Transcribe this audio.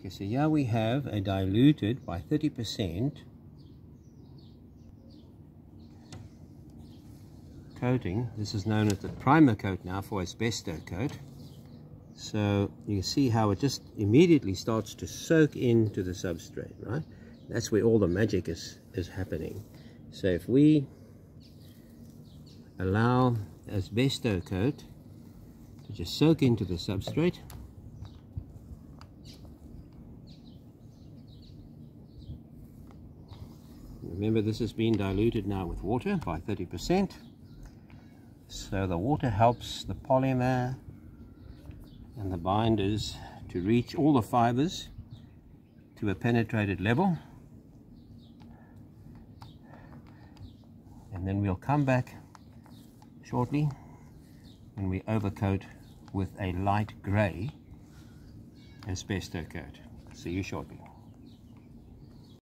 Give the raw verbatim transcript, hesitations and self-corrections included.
Okay, so here we have a diluted by thirty percent coating. This is known as the primer coat now for asbesto coat. So you can see how it just immediately starts to soak into the substrate, right? That's where all the magic is, is happening. So if we allow asbesto coat to just soak into the substrate, remember this has been diluted now with water by thirty percent, so the water helps the polymer and the binders to reach all the fibers to a penetrated level, and then we'll come back shortly when we overcoat with a light grey asbesto coat. See you shortly.